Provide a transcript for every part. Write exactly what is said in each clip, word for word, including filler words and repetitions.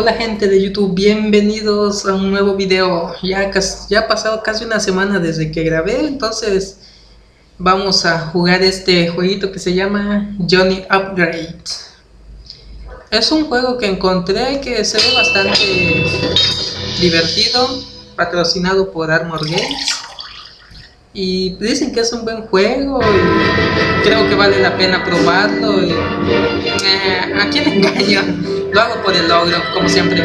Hola gente de YouTube, bienvenidos a un nuevo video. Ya, ya ha pasado casi una semana desde que grabé, entonces vamos a jugar este jueguito que se llama Johnny Upgrade. Es un juego que encontré que se ve bastante divertido, patrocinado por Armor Games. Y dicen que es un buen juego y creo que vale la pena probarlo. Y, eh, ¿a quién engaño? Lo hago por el logro, como siempre.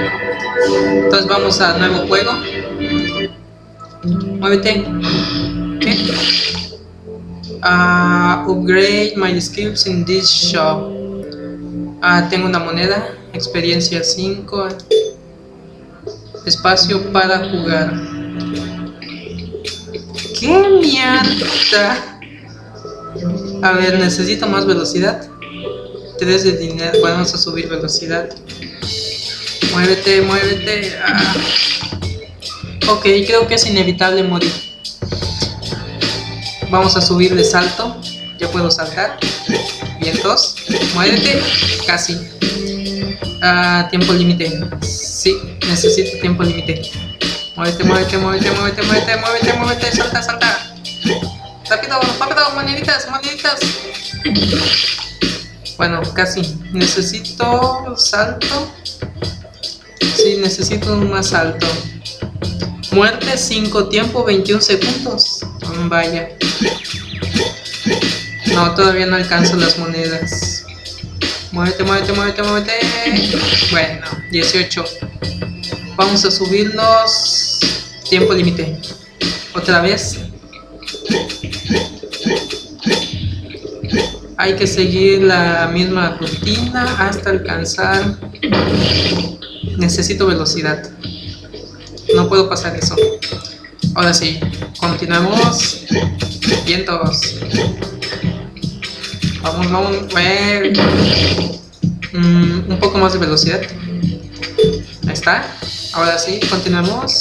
Entonces vamos al nuevo juego. Muévete. ¿Qué? Uh, upgrade my skills in this shop. Ah, tengo una moneda. Experiencia cinco. Espacio para jugar. ¡Qué mierda! A ver, necesito más velocidad. tres de dinero. Bueno, vamos a subir velocidad. Muévete, muévete. Ah. Ok, creo que es inevitable morir. Vamos a subir de salto. Ya puedo saltar. Bien, dos. Muévete. Casi. Ah, tiempo límite. Sí, necesito tiempo límite. Muévete, muévete, muévete, muévete, muévete, muévete, muévete, salta, salta. Rápido, rápido, moneditas, moneditas. Bueno, casi. Necesito salto. Sí, necesito un más salto. Muerte cinco, tiempo veintiún segundos. Vaya. No, todavía no alcanzo las monedas. Muévete, muévete, muévete, muévete. Bueno, dieciocho. Vamos a subirnos. Tiempo límite. Otra vez. Hay que seguir la misma rutina hasta alcanzar. Necesito velocidad. No puedo pasar eso. Ahora sí. Continuamos. Bien, todos. Vamos, vamos. Eh. Mm, un poco más de velocidad. Ahí está. Ahora sí, continuamos.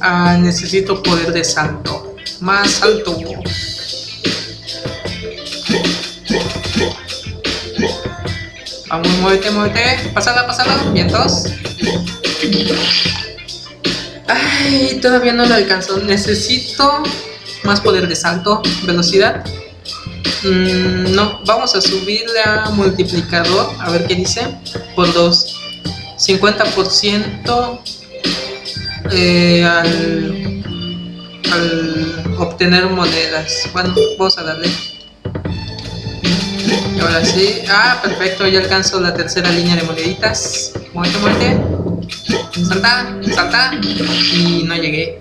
Ah, necesito poder de salto. Más salto. Vamos, muévete, muévete. Pásala, pásala. Bien, dos. Ay, todavía no lo alcanzo. Necesito más poder de salto. Velocidad. Mm, no, vamos a subirle a multiplicador, a ver qué dice, por dos, cincuenta por ciento eh, al, al obtener monedas. Bueno, vamos a darle. Y ahora sí, ah, perfecto, ya alcanzo la tercera línea de moneditas. Muerte, muerte, salta, salta, y no llegué.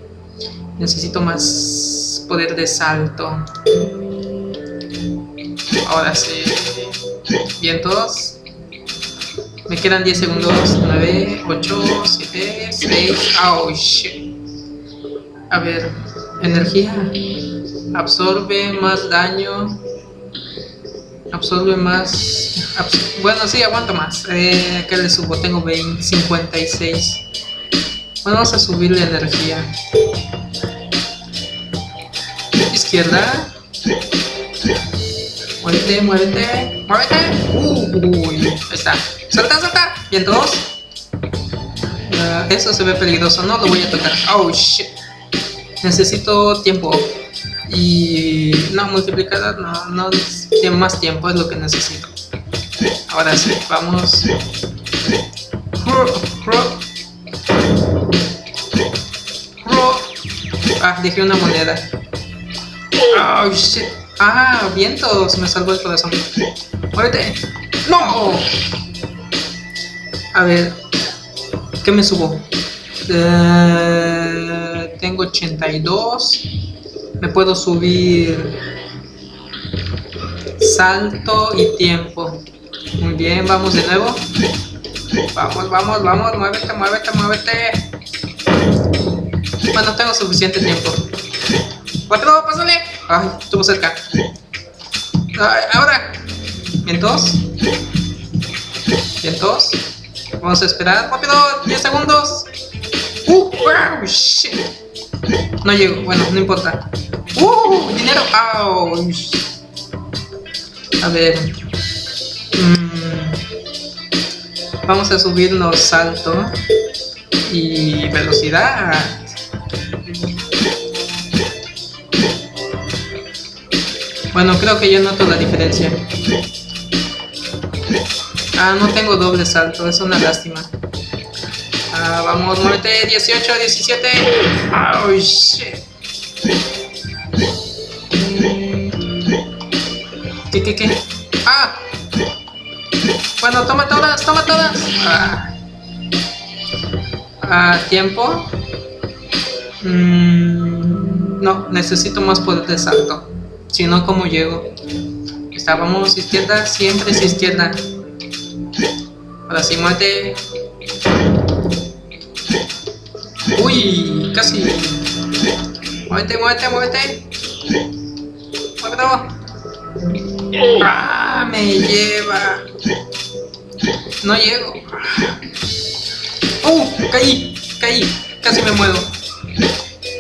Necesito más poder de salto. Ahora sí. Bien, todos. Me quedan diez segundos. nueve, ocho, siete, seis. Oh, shit. A ver. Energía. Absorbe más daño. Absorbe más. Absor bueno, sí, aguanta más. Eh, acá le subo. Tengo veinte, cincuenta y seis. Bueno, vamos a subir la energía. Izquierda. Muévete, muévete, muévete. Uy, ahí está. Salta, salta. Bien, todos. Uh, eso se ve peligroso, no lo voy a tocar. Oh, shit. Necesito tiempo. Y. No, multiplicador, no, no. Tiene más tiempo, es lo que necesito. Ahora sí, vamos. Ah, dejé una moneda. Oh, shit. Ah, vientos, me salvó el corazón. Muévete. No. A ver, ¿qué me subo? Uh, tengo ochenta y dos. Me puedo subir salto y tiempo. Muy bien, vamos de nuevo. Vamos, vamos, vamos. Muévete, muévete, muévete. Bueno, tengo suficiente tiempo. Cuatro, pásale. Ay, estuvo cerca. Ay, ahora. Bien, dos. Bien, dos. Vamos a esperar. Rápido. diez segundos. Uh, wow, shit. No llego, bueno, no importa. ¡Uh! ¡Dinero! ¡Auch! A ver. Mmm, vamos a subirnos salto y velocidad. Bueno, creo que yo noto la diferencia. Ah, no tengo doble salto, es una lástima. Ah, vamos, muévete, dieciocho, diecisiete. Oh, shit. ¿Qué, qué, qué? Ah. Bueno, toma todas, toma todas. Ah, ah tiempo. Mm, no, necesito más poder de salto. Si no, ¿cómo llego? Estábamos izquierda, siempre es izquierda. Ahora sí, muévete. Uy, casi. Muévete, muévete, muévete. Muévete. Ah, me lleva. No llego. Uh, caí, caí. Casi me muevo.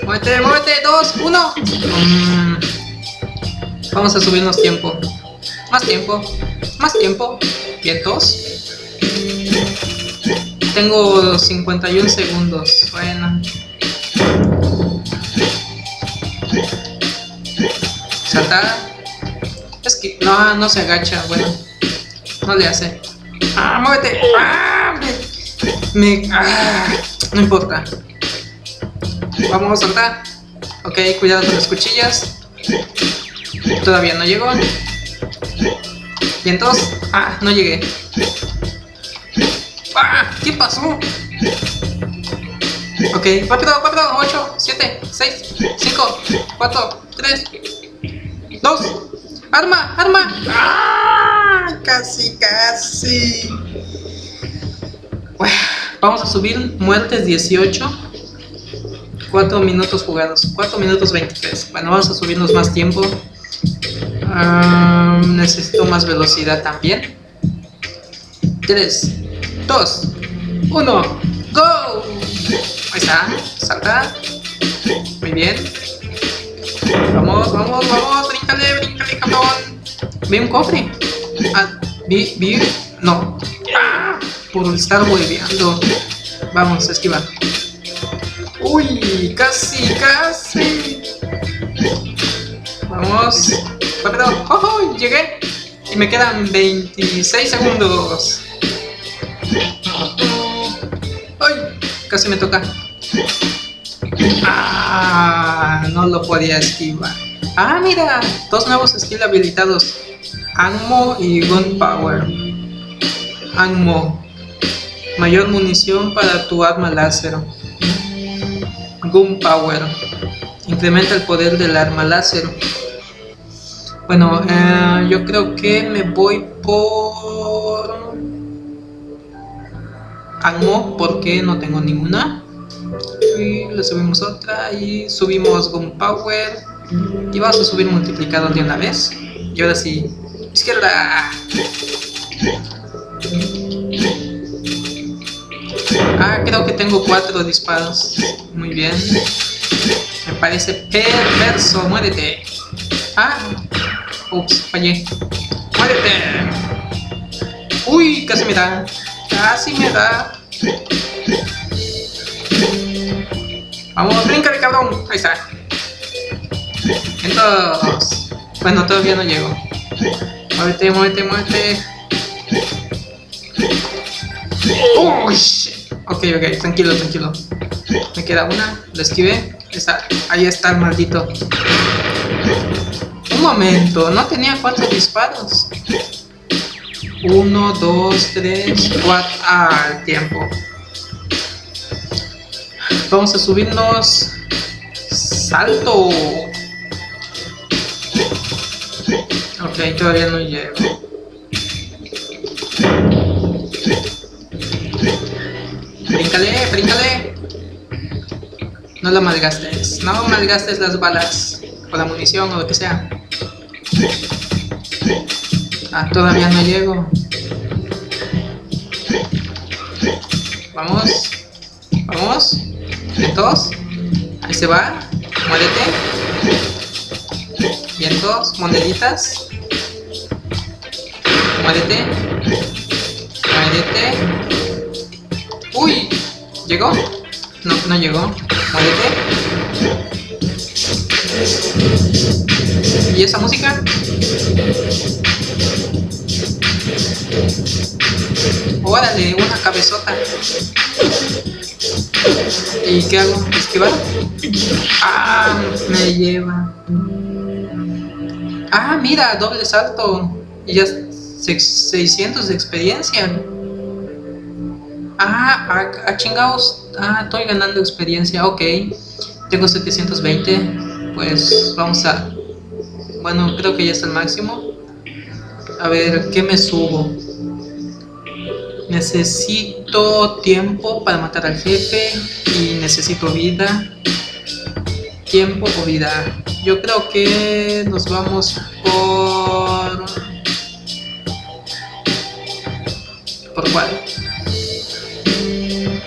Muévete, muévete. Dos, uno. Mm. Vamos a subirnos tiempo. Más tiempo. Más tiempo. Vientos. Tengo cincuenta y uno segundos. Bueno. Saltar. Es que no, no se agacha. Bueno. No le hace. ¡Ah, muévete! ¡Ah! Me... me ah, no importa. Vamos a saltar. Ok, cuidado con las cuchillas. Todavía no llegó. Y entonces... ah, no llegué. ¡Ah! ¿Qué pasó? Ok, cuatro, cuatro, ocho, siete, seis, cinco, cuatro, tres, dos. ¡Arma! ¡Arma! ¡Ah! Casi, casi. Uf, vamos a subir muertes dieciocho. cuatro minutos jugados. cuatro minutos veintitrés. Bueno, vamos a subirnos más tiempo. Um, necesito más velocidad también. tres, dos, uno, ¡go! Ahí está, salta. Muy bien. Vamos, vamos, vamos, brincale, brincale, cabrón. Vi un cofre. Ah, vi, vi. No. ¡Ah! Por estar hueveando. Vamos, esquiva. Uy, casi, casi. Vamos. Perdón. Oh, oh, llegué. Y me quedan veintiséis segundos. Ay, casi me toca. Ah, no lo podía esquivar. Ah, mira, dos nuevos skills habilitados: Ammo y Gunpower. Ammo, mayor munición para tu arma láser. Gunpower, incrementa el poder del arma láser. Bueno, eh, yo creo que me voy por Ammo porque no tengo ninguna. Y le subimos otra y subimos Gunpower. Y vamos a subir multiplicador de una vez. Y ahora sí, izquierda. Ah, creo que tengo cuatro disparos. Muy bien. Me parece perverso. Muérete. Ah. Ups, fallé. Muérete. Uy, casi me da. Casi me da. Vamos, bríncale, cabrón. Ahí está. Entonces. Bueno, todavía no llego. Muévete, muévete, muévete. Uy, shit. Ok, ok, tranquilo, tranquilo. Me queda una, la esquivé. Está, ahí está el maldito. Un momento, no tenía cuatro disparos. Uno, dos, tres, cuatro. Ah, el tiempo. Vamos a subirnos. Salto. Ok, todavía no llego. Bríncale, bríncale. No la malgastes. No malgastes las balas. O la munición o lo que sea. Ah, todavía no llego. Vamos. Vamos. Dos. Ahí se va. Muérete. Vientos, moneditas. Muérete. Muérete. Uy. ¿Llegó? No, no llegó. Muérete. ¿Y esa música? Órale, una cabezota. ¿Y qué hago? ¿Esquivar? Ah, me lleva. Ah, mira, doble salto. Y ya seiscientos de experiencia. Ah, a, a chingados. Ah, estoy ganando experiencia, ok. Tengo setecientos veinte. Pues vamos a... Bueno, creo que ya está el máximo. A ver, ¿qué me subo? Necesito tiempo para matar al jefe y necesito vida. Tiempo o vida. Yo creo que nos vamos por... ¿Por cuál?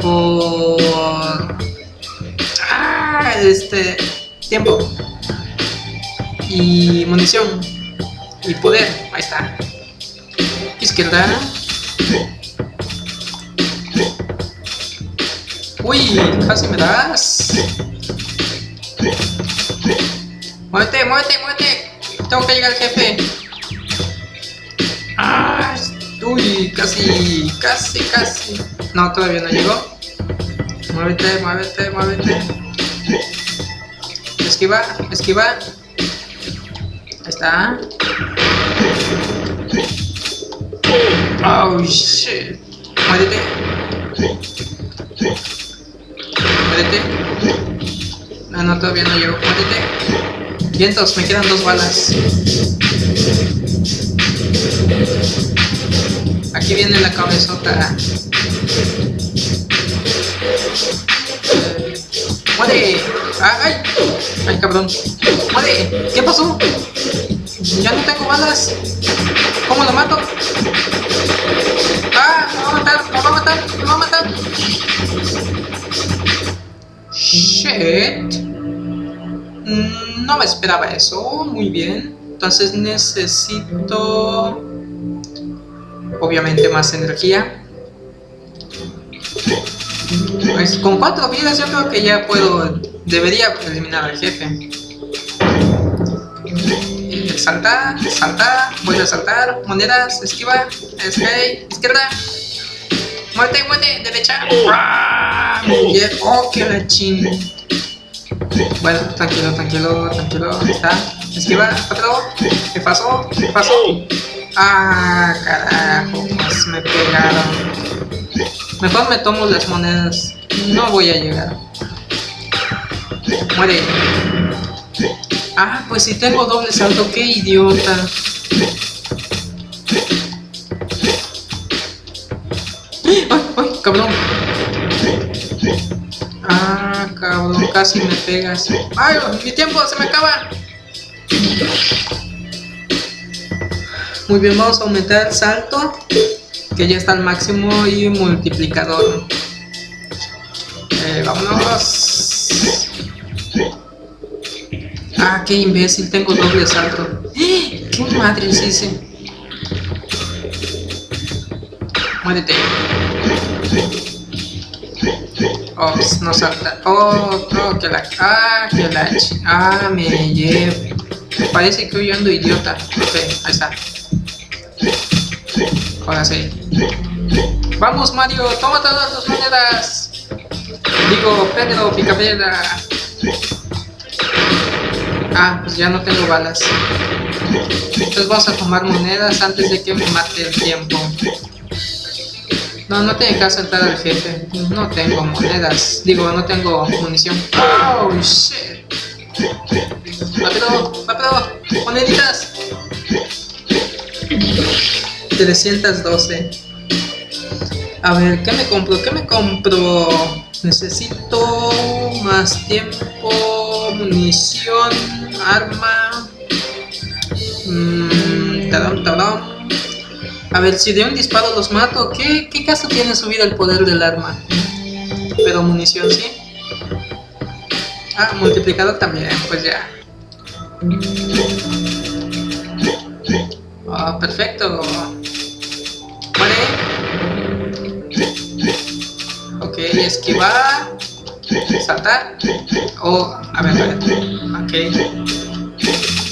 Por... Ah, este... Tiempo. Y munición. Y poder. Ahí está. Izquierda. Uy, casi me das. Muévete, muévete, muévete. Tengo que llegar al jefe. Ah, uy, casi, casi, casi. No, todavía no llegó. Muévete, muévete, muévete. Esquiva, esquiva. Ahí está. Oh, shit. Muévete. Muérete. No, no, todavía no llego. Muérete. Vientos, me quedan dos balas. Aquí viene la cabezota. Muere. ¡Ay! ¡Ay, cabrón! Muere. ¿Qué pasó? Ya no tengo balas. ¿Cómo lo mato? ¡Ah! ¡Me va a matar! ¡Me va a matar! ¡Me va a matar! Shit. No me esperaba eso. Muy bien. Entonces necesito... Obviamente más energía. Pues con cuatro vidas yo creo que ya puedo... Debería eliminar al jefe. Saltar, saltar, vuelve a saltar, monedas, esquiva, escape, izquierda, muerte, muerte, derecha. Yeah. Oh, que la ching. Bueno, tranquilo, tranquilo, tranquilo, ahí está, esquiva, otro, ¿qué pasó? ¿Qué pasó? Ah, carajo, pues me pegaron. Mejor me tomo las monedas, no voy a llegar. Muere. Ah, pues si tengo doble salto, qué idiota. ¡Ay, ay, cabrón! Ah, cabrón, casi me pegas. ¡Ay, mi tiempo se me acaba! Muy bien, vamos a aumentar el salto, que ya está al máximo, y multiplicador. Eh, vámonos. Ah, qué imbécil, tengo doble salto. ¡Eh! ¡Qué madres hice! Muérete. Ops, no salta. Oh, oh, que la... Ah, que la... Ah, me lleve. Parece que hoy ando idiota. Ok, ahí está. Ahora sí. ¡Vamos, Mario! ¡Toma todas las monedas! Digo, Pedro, Picapiedra. Ah, pues ya no tengo balas. Entonces vamos a tomar monedas antes de que me mate el tiempo. No, no tiene caso entrar al jefe. No tengo monedas. Digo, no tengo munición. Oh, shit. Rápido, rápido. Moneditas. trescientos doce. A ver, ¿qué me compro? ¿Qué me compro? Necesito más tiempo. Munición, arma. Mmm. Tadam, tadam. A ver, si de un disparo los mato, ¿qué, qué caso tiene subir el poder del arma? Pero munición sí. Ah, multiplicado también, pues ya. Oh, perfecto. Vale. Ok, esquivar. Saltar. Oh, a ver, a ver. Ok.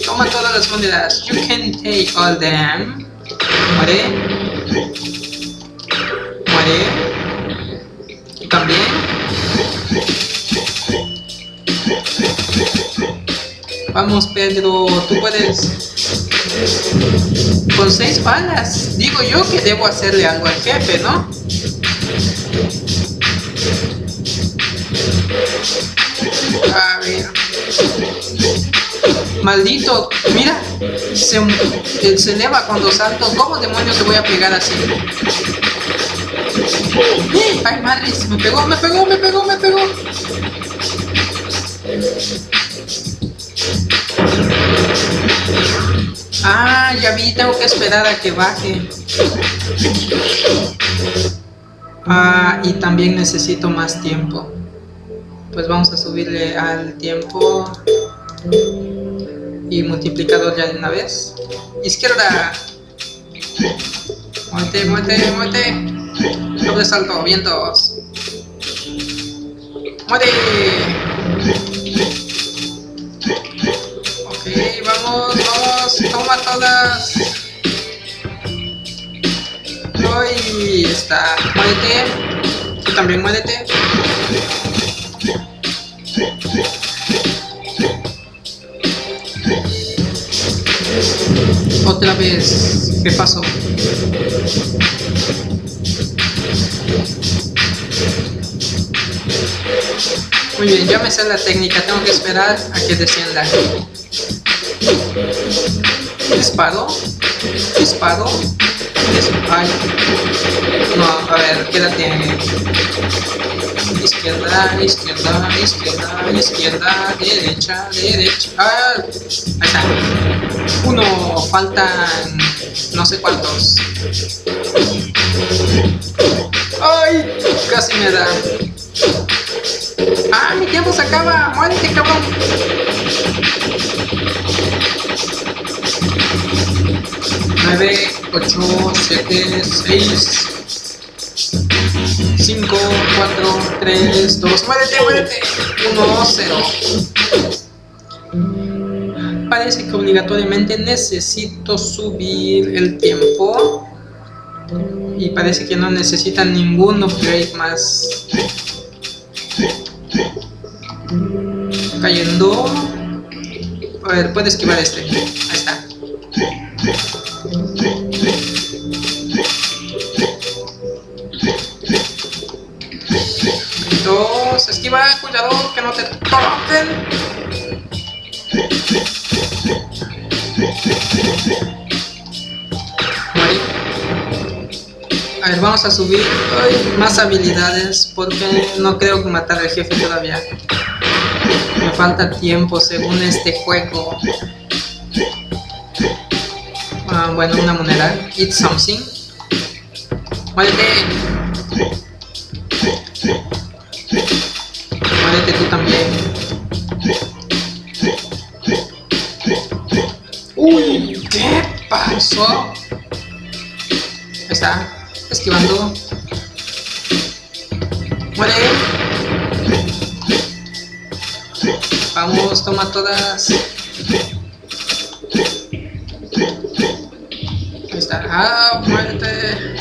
Toma todas las monedas. You can take all them. Muere. Muere. Y también. Vamos, Pedro, tú puedes. Con seis balas. Digo yo que debo hacerle algo al jefe, ¿no? A ver. Maldito, mira, se, se eleva cuando salto. ¿Cómo demonios te voy a pegar así? Ay, madre, se me pegó, me pegó, me pegó, me pegó. Ah, ya vi, tengo que esperar a que baje. Ah, y también necesito más tiempo. Pues vamos a subirle al tiempo y multiplicador ya de una vez. Izquierda. Muévete, muévete, muévete. Doble salto, vientos. Muere. Ok, vamos, vamos. Toma todas. Ahí está. Muérete. Tú también muérete. Otra vez, ¿qué pasó? Muy bien, ya me sé la técnica, tengo que esperar a que descienda. Disparo, disparo, disparo. No, a ver, quédate. Izquierda, izquierda, izquierda, izquierda, derecha, derecha. Ah, ahí está. Uno, faltan no sé cuántos. Ay, casi me da. Ah, mi tiempo se acaba. Muérete, cabrón. nueve, ocho, siete, seis, cinco, cuatro, tres, dos, muérete, muérete. uno, cero. Parece que obligatoriamente necesito subir el tiempo. Y parece que no necesita ningún upgrade más. Cayendo. A ver, puede esquivar este. Ahí está. Dos, esquiva, cuidado que no te toquen. A ver, vamos a subir hoy más habilidades porque no creo que matar al jefe todavía. Me falta tiempo según este juego. Ah, bueno, una moneda. Eat something. Muérete. Muérete tú también. Uy, ¿qué pasó? Ahí está. Esquivando. Muere. Vamos, toma todas. Ahí está. Ah, muerte.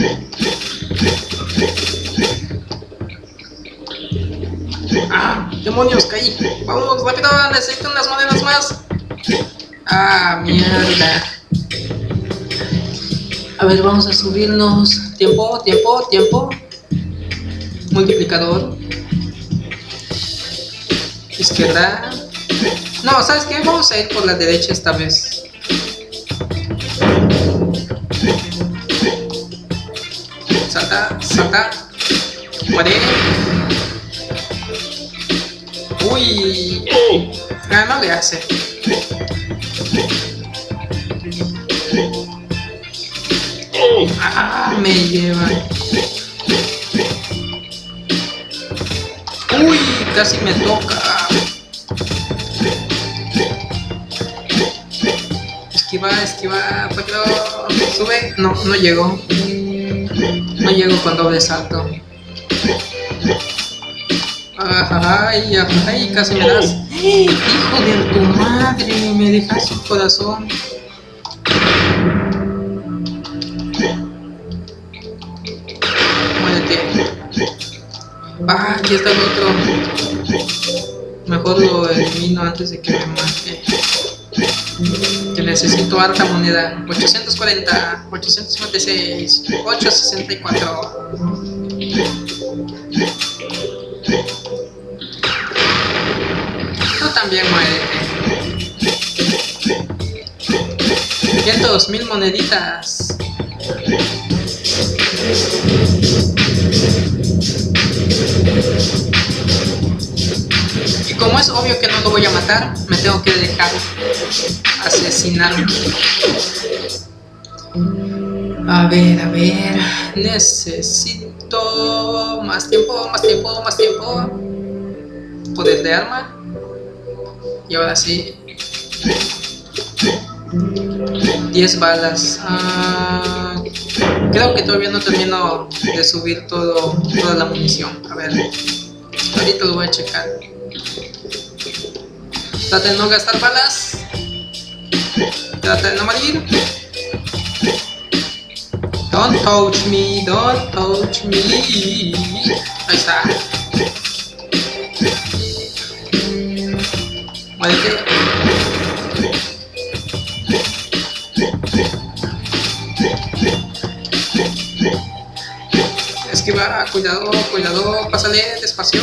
Ah, demonios, caí. Vamos, rápido, necesito unas monedas más. Ah, mierda. A ver, vamos a subirnos. Tiempo, tiempo, tiempo. Multiplicador. Izquierda. No, ¿sabes qué? Vamos a ir por la derecha esta vez. Salta, salta. Muere. Uy. Ah, no le hace. Ah, me lleva. Uy, casi me toca. Esquiva, esquiva, cuatro. Sube. No, no llegó. No llegó con doble salto. Ay, ay, casi me das. ¡Hijo de tu madre! Me dejas su corazón. Muérete. Ah, aquí está el otro. Mejor lo elimino antes de que me mate. Que necesito harta moneda. ochocientos cuarenta, ochocientos cincuenta y seis, ochocientos sesenta y cuatro. Tú también muérete. quinientos mil moneditas. Y como es obvio que no lo voy a matar, me tengo que dejar asesinar. A ver, a ver. Necesito más tiempo, más tiempo, más tiempo. Poder de arma. Y ahora sí. diez balas. Ah, creo que todavía no termino de subir todo, toda la munición. A ver. Ahorita lo voy a checar. Trata de no gastar balas. Trata de no morir. Don't touch me, don't touch me. Ahí está. Muérete. Esquiva, cuidado, cuidado. Pásale despacio.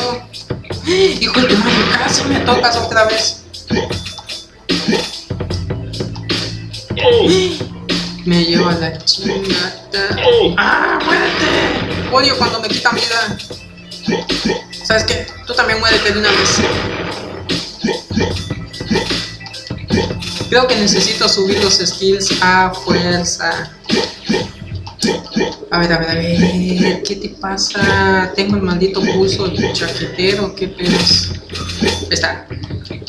Hijo de madre, casi me tocas otra vez. Me lleva la chingada. ¡Ah, muérete! Odio cuando me quitan vida. ¿Sabes qué? Tú también muérete de una vez. Creo que necesito subir los skills a fuerza. A ver, a ver, a ver. ¿Qué te pasa? Tengo el maldito pulso de chaquetero. ¿Qué pedos? Ahí está.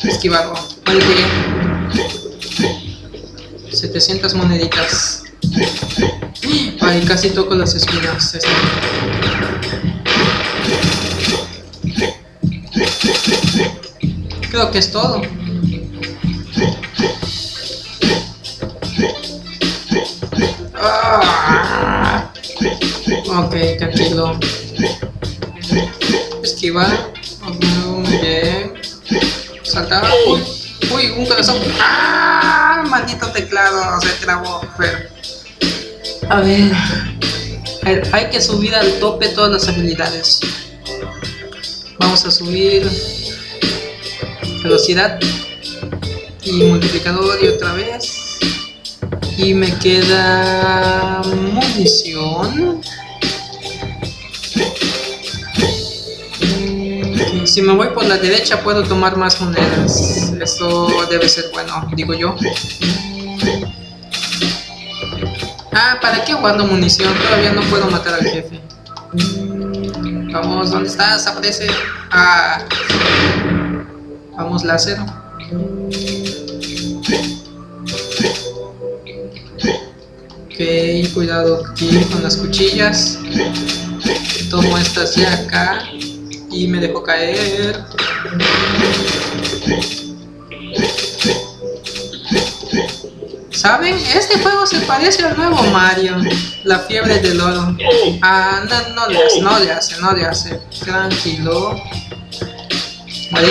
Esquivado. Muérete. setecientas moneditas. Ay, casi toco las espinas. Esta. Creo que es todo. Ah. Ok, tranquilo. Esquiva. Oh, muy bien. Saltar. Uy, uy, un corazón. Ah. Maldito teclado, se trabó, pero... A ver, hay que subir al tope todas las habilidades. Vamos a subir velocidad y multiplicador y otra vez. Y me queda munición. Si me voy por la derecha puedo tomar más monedas. Esto debe ser bueno, digo yo. Ah, ¿para qué guardo munición? Todavía no puedo matar al jefe. Vamos, ¿dónde estás? Aparece. Ah. Vamos, láser. Ok, cuidado aquí con las cuchillas. Tomo estas de acá. Y me dejó caer. ¿Saben? Este juego se parece al nuevo Mario. La fiebre del oro. Ah, no, no le hace, no le hace, no le hace. Tranquilo. ¿Vale?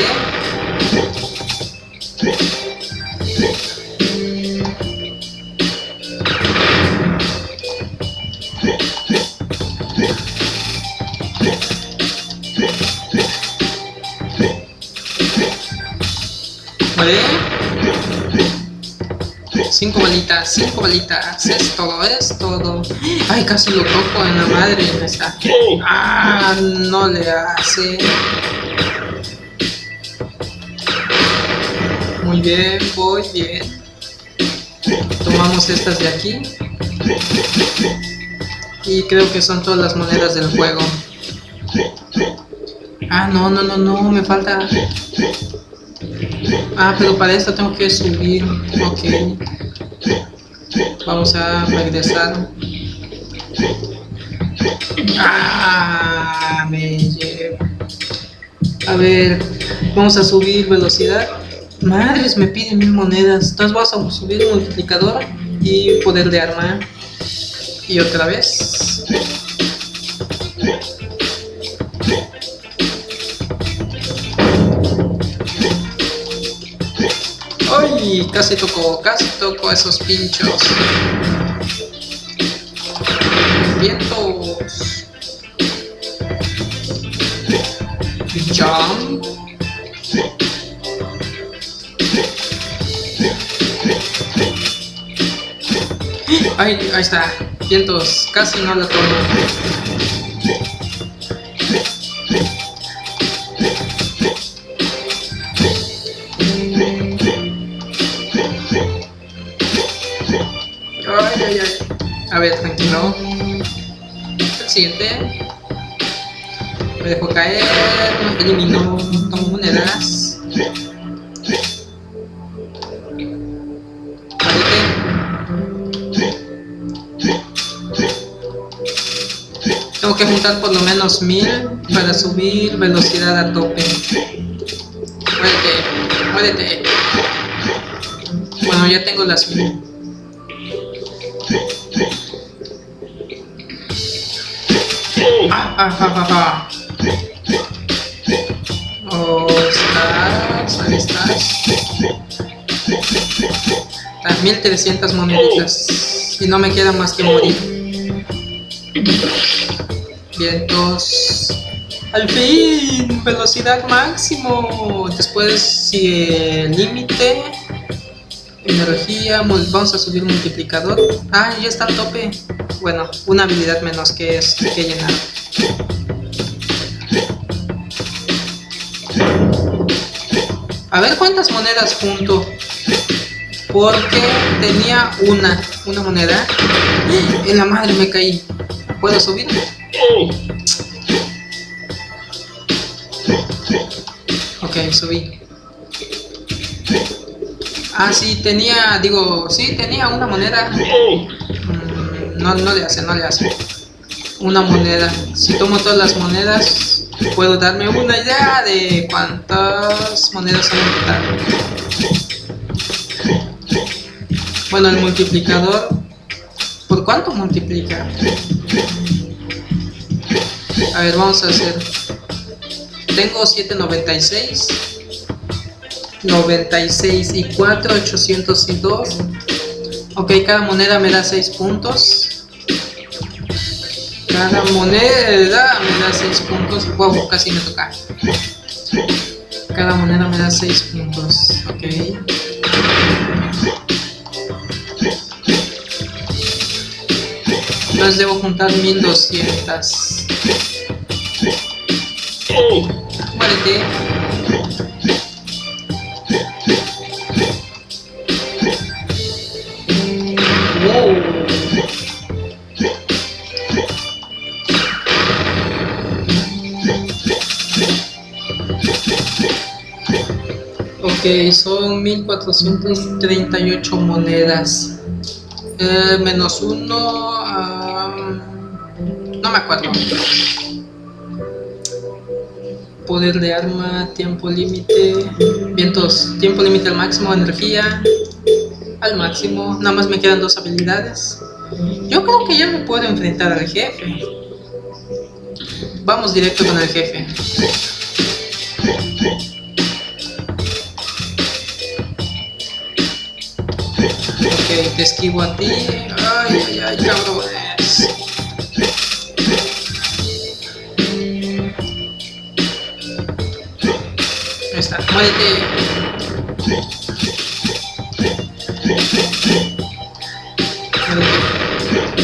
cinco bolitas, cinco bolitas, es todo, es todo. Ay, casi lo toco en la madre. Está. Ah, no le hace. Muy bien, voy bien. Tomamos estas de aquí. Y creo que son todas las monedas del juego. Ah, no, no, no, no, me falta. Ah, pero para esto tengo que subir. Ok. Vamos a regresar. Ah, me llevo. A ver, vamos a subir velocidad. Madres, me piden mil monedas. Entonces vamos a subir un multiplicador y poder de arma. Y otra vez. ¡Ay! Casi tocó, casi tocó esos pinchos. Vientos. Jump. Ahí, ahí está. Vientos. Casi no la tomo. A ver, tranquilo. El siguiente. Me dejo caer. Elimino. Tomo monedas. Tengo que juntar por lo menos mil para subir velocidad a tope. Muérete, muérete. Bueno, ya tengo las mil. Ah, ah, ah, ah. Oh, estás, ahí estás. Las mil trescientas moneditas. Y no me queda más que morir. Vientos. Al fin, velocidad máximo. Después, si eh, límite, energía, vamos a subir multiplicador. Ah, ya está al tope. Bueno, una habilidad menos que es que llenar. A ver cuántas monedas junto, porque tenía una, una moneda. En la madre me caí. ¿Puedo subir? Ok, subí. Ah, sí, tenía, digo, sí, tenía una moneda. Mm, no, no le hace, no le hace. Una moneda. Si tomo todas las monedas, puedo darme una idea de cuántas monedas han quitado. Bueno, el multiplicador. ¿Por cuánto multiplica? A ver, vamos a hacer. Tengo setecientos noventa y seis, noventa y seis y cuatro, ochocientos dos. Ok, cada moneda me da seis puntos. Cada moneda me da seis puntos. Wow, casi me toca. Cada moneda me da seis puntos. Ok. Entonces debo juntar mil doscientas. Muérete. Ok, son mil cuatrocientas treinta y ocho monedas. Eh, menos uno. Uh, no me acuerdo. Poder de arma, tiempo límite. Vientos, tiempo límite al máximo, energía al máximo. Nada más me quedan dos habilidades. Yo creo que ya me puedo enfrentar al jefe. Vamos directo con el jefe. Ok, te esquivo a ti. Ay, ay, ay, cabrones. Ahí está, muérete.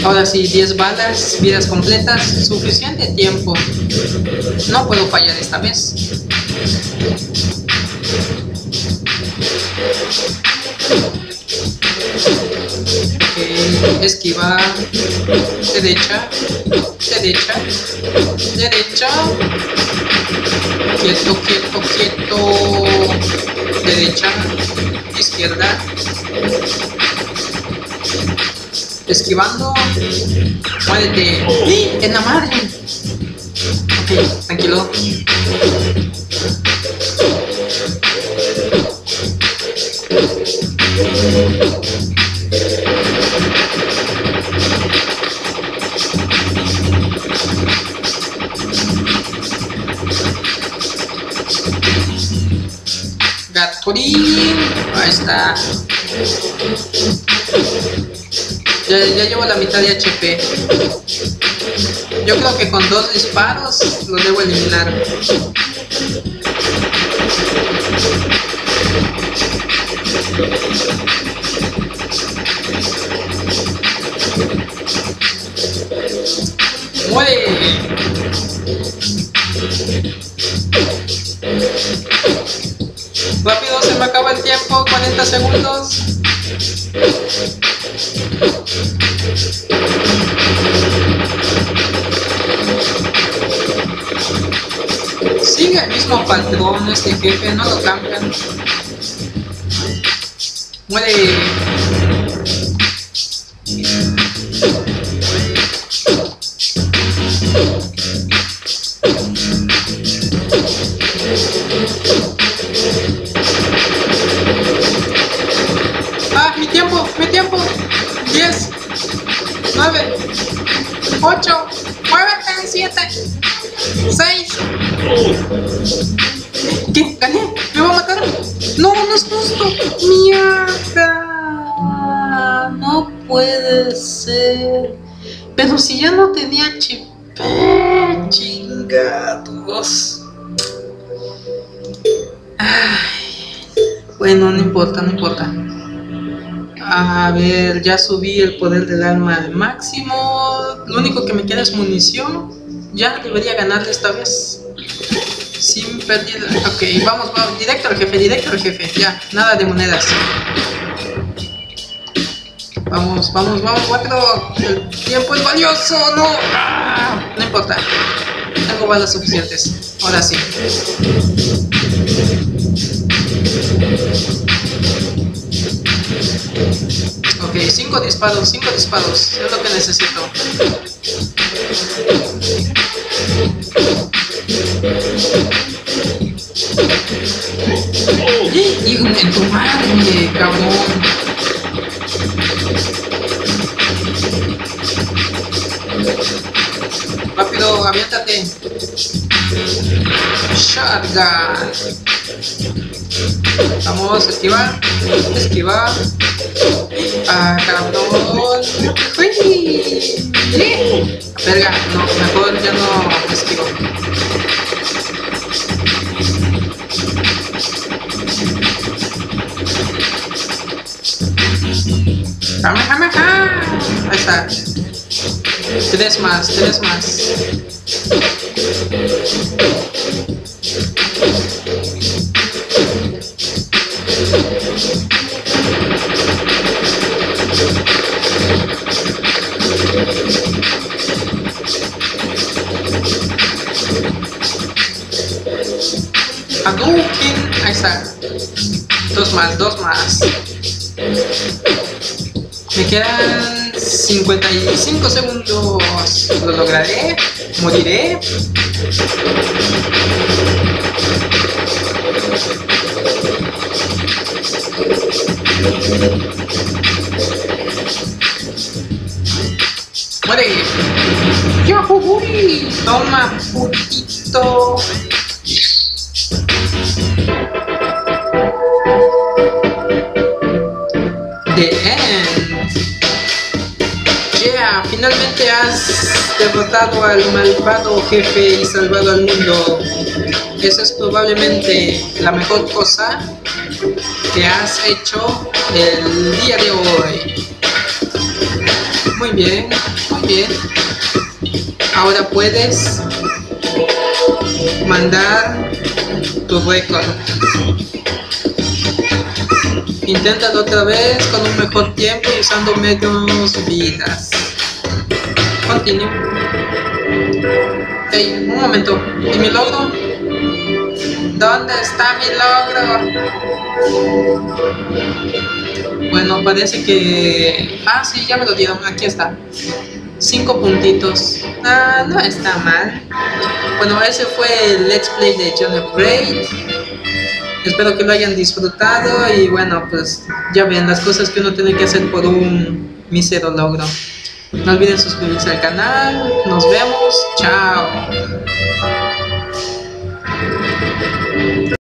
Ahora sí, diez balas, vidas completas, suficiente tiempo. No puedo fallar esta vez. Okay, esquiva, derecha, derecha, derecha, quieto, quieto, quieto, derecha, izquierda, esquivando. Muévete. ¡Sí! ¡En la madre! Ok, tranquilo. Gatolín. Ahí está. Ya, ya llevo la mitad de H P. Yo creo que con dos disparos lo debo eliminar. ¡Muere! Rápido, se me acaba el tiempo, cuarenta segundos. Sigue el mismo patrón este jefe, no lo cambian. Muere. Ah, mi tiempo, mi tiempo. diez, nueve, ocho, nueve, siete, seis. ¿Qué? ¿Gané? ¿Me va a matar? No, no es justo. Mierda. No puede ser. Pero si ya no tenía H P, chingados. Ay. Bueno, no importa, no importa. A ver, ya subí el poder del alma al máximo. Lo único que me queda es munición. Ya debería ganarle esta vez. Sin pérdida. Ok, vamos, vamos. Directo al jefe, directo al jefe. Ya, nada de monedas. Vamos, vamos, vamos, cuatro. El tiempo es valioso, no. Ah, no importa. Tengo balas suficientes. Ahora sí. Ok, cinco disparos, cinco disparos, es lo que necesito. Y en tu madre, cabrón. Rápido, aviéntate. Shotgun. Vamos, esquivar, esquivar. Ah, cabrón. Uy, sí. Verga, no, mejor ya no esquivo. Jame, jame, jame. Ahí está. Tres más, tres más. Ahí está. Dos más, dos más. Me quedan cincuenta y cinco segundos. Lo lograré. Moriré. Muere. ¡Yahoo! Toma, putito. The end. Yeah, finalmente has derrotado al malvado jefe y salvado al mundo. Eso es probablemente la mejor cosa que has hecho el día de hoy. Muy bien, muy bien. Ahora puedes mandar tu récord. Inténtalo otra vez con un mejor tiempo y usando menos vidas. Continúo. Hey, un momento. ¿Y mi logro? ¿Dónde está mi logro? Bueno, parece que... Ah, sí, ya me lo dieron, aquí está. Cinco puntitos. Ah, no está mal. Bueno, ese fue el Let's Play de Johnny Upgrade. Espero que lo hayan disfrutado y bueno, pues ya ven las cosas que uno tiene que hacer por un mísero logro. No olviden suscribirse al canal. Nos vemos. Chao.